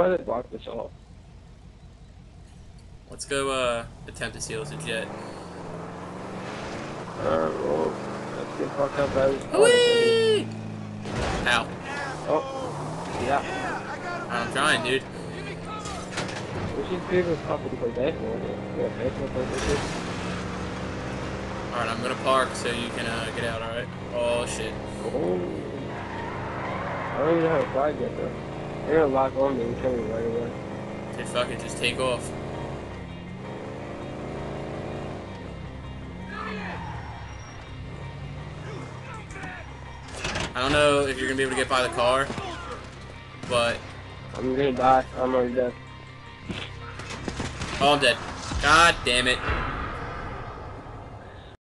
why they blocked us off. Let's go attempt to steal us a jet. Well, let's get fucked up by this. Whee! Ow. Oh. Yeah. I'm trying, dude. We should be able to stop and play baseball. Yeah, baseball places. Alright, I'm gonna park so you can get out, alright? Oh, shit. Oh. I don't even know how to fly yet, though. They're gonna lock on me and kill me right away. Dude, fuck it, just take off. I don't know if you're gonna be able to get by the car, but I'm gonna die. I'm already dead. Oh, I'm dead. God damn it.